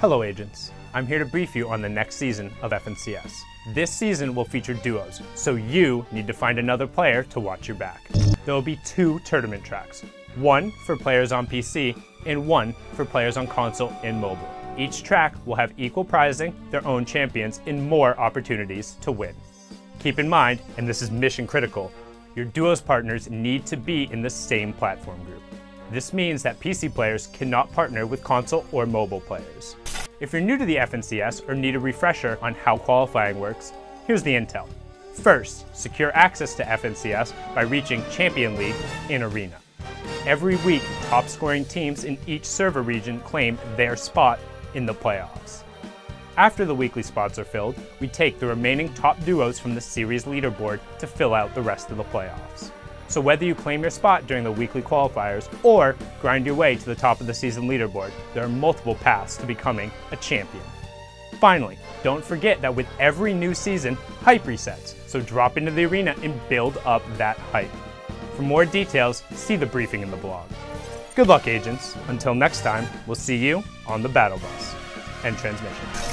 Hello agents, I'm here to brief you on the next season of FNCS. This season will feature duos, so you need to find another player to watch your back. There will be two tournament tracks, one for players on PC and one for players on console and mobile. Each track will have equal prizing, their own champions, and more opportunities to win. Keep in mind, and this is mission critical, your duos partners need to be in the same platform group. This means that PC players cannot partner with console or mobile players. If you're new to the FNCS or need a refresher on how qualifying works, here's the intel. First, secure access to FNCS by reaching Champion League in Arena. Every week, top-scoring teams in each server region claim their spot in the playoffs. After the weekly spots are filled, we take the remaining top duos from the series leaderboard to fill out the rest of the playoffs. So whether you claim your spot during the weekly qualifiers or grind your way to the top of the season leaderboard, there are multiple paths to becoming a champion. Finally, don't forget that with every new season, hype resets, so drop into the arena and build up that hype. For more details, see the briefing in the blog. Good luck, agents. Until next time, we'll see you on the Battle Bus. End transmission.